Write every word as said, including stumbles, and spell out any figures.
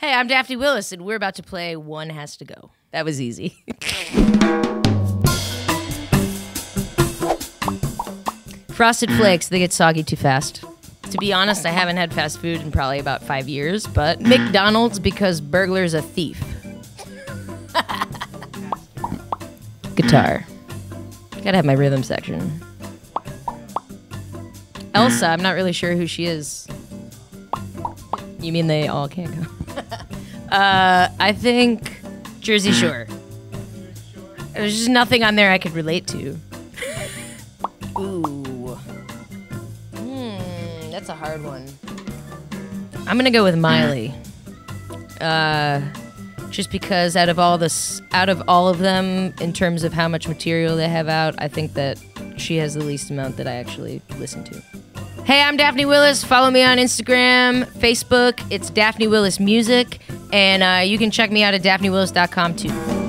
Hey, I'm Daphne Willis, and we're about to play One Has to Go. That was easy. Frosted Flakes, they get soggy too fast. To be honest, I haven't had fast food in probably about five years, but McDonald's because burglar's a thief. Guitar. Gotta have my rhythm section. Elsa, I'm not really sure who she is. You mean they all can't go? Uh, I think Jersey Shore. There's just nothing on there I could relate to. Ooh. Hmm, that's a hard one. I'm gonna go with Miley. Uh, just because out of all this, out of all of them, in terms of how much material they have out, I think that she has the least amount that I actually listen to. Hey, I'm Daphne Willis. Follow me on Instagram, Facebook. It's Daphne Willis Music. And uh, you can check me out at Daphne Willis dot com, too.